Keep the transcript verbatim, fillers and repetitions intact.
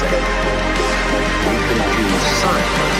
say, we can choose science